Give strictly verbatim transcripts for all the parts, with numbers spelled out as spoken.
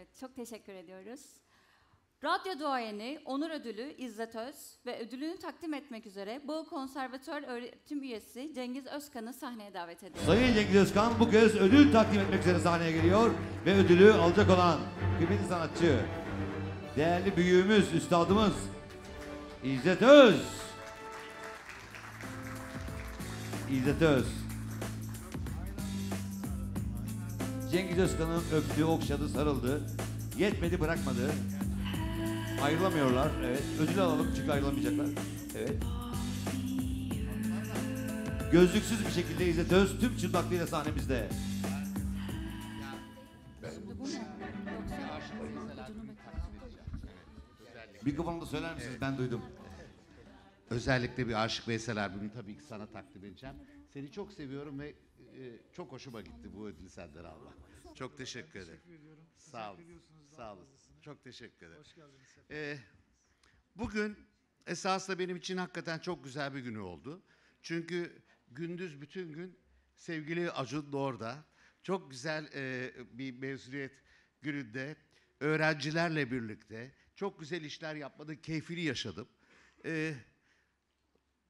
Evet, çok teşekkür ediyoruz. Radyo Duayeni Onur Ödülü İzzet Öz ve ödülünü takdim etmek üzere Boğaziçi Konservatuvarı öğretim üyesi Cengiz Özkan'ı sahneye davet ediyoruz. Sayın Cengiz Özkan bu kez ödül takdim etmek üzere sahneye geliyor ve ödülü alacak olan kıymetli sanatçı, değerli büyüğümüz, üstadımız İzzet Öz. İzzet Öz. Cengiz Özkan'ın öptü, okşadı, sarıldı. Yetmedi, bırakmadı. Ayrılamıyorlar. Evet. Ödül alalım çünkü ayrılamayacaklar. Evet. Gözlüksüz bir şekilde İzzet Öz tüm çıldaklığıyla sahnemizde. Mikrofonda söyler misiniz? Evet. Ben duydum. Özellikle bir Aşık Veysel albümünü tabii ki sana takdim edeceğim. Seni çok seviyorum ve e, çok hoşuma gitti bu ödül senden Allah. Çok teşekkür ederim. Teşekkür ediyorum. Sağ olun. Sağ olun. Çok teşekkür ederim. Hoş geldiniz. Ee, bugün esasında benim için hakikaten çok güzel bir günü oldu. Çünkü gündüz bütün gün sevgili Acun orada. Çok güzel e, bir mezuniyet gününde öğrencilerle birlikte çok güzel işler yapmanın keyfini yaşadım. Ee,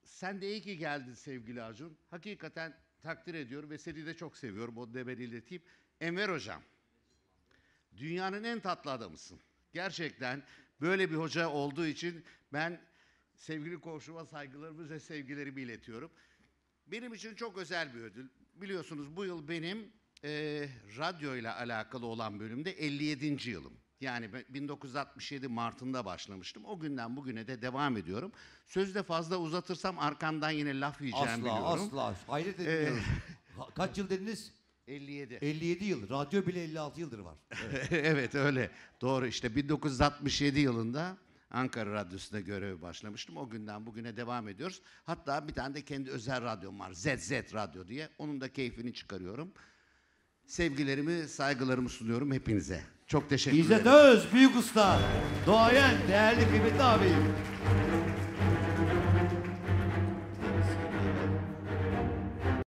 sen de iyi ki geldin sevgili Acun. Hakikaten takdir ediyorum ve seni de çok seviyorum. Onu da ben ileteyim. Enver hocam, dünyanın en tatlı adamısın. Gerçekten böyle bir hoca olduğu için ben sevgili komşuma saygılarımı ve sevgilerimi iletiyorum. Benim için çok özel bir ödül. Biliyorsunuz bu yıl benim e, radyoyla alakalı olan bölümde elli yedinci yılım. Yani bin dokuz yüz altmış yedi Mart'ında başlamıştım. O günden bugüne de devam ediyorum. Sözü de fazla uzatırsam arkamdan yine laf yiyeceğim asla, biliyorum. Asla asla. Hayret ediyorum. Kaç yıl dediniz? elli yedi. elli yedi yıl. Radyo bile elli altı yıldır var. Evet. Evet öyle. Doğru işte bin dokuz yüz altmış yedi yılında Ankara Radyosu'nda göreve başlamıştım. O günden bugüne devam ediyoruz. Hatta bir tane de kendi özel radyom var. Z Z Radyo diye. Onun da keyfini çıkarıyorum. Sevgilerimi, saygılarımı sunuyorum hepinize. Çok teşekkür ederim. İzzet Öz, büyük usta, doğayan, değerli kıymetli abim.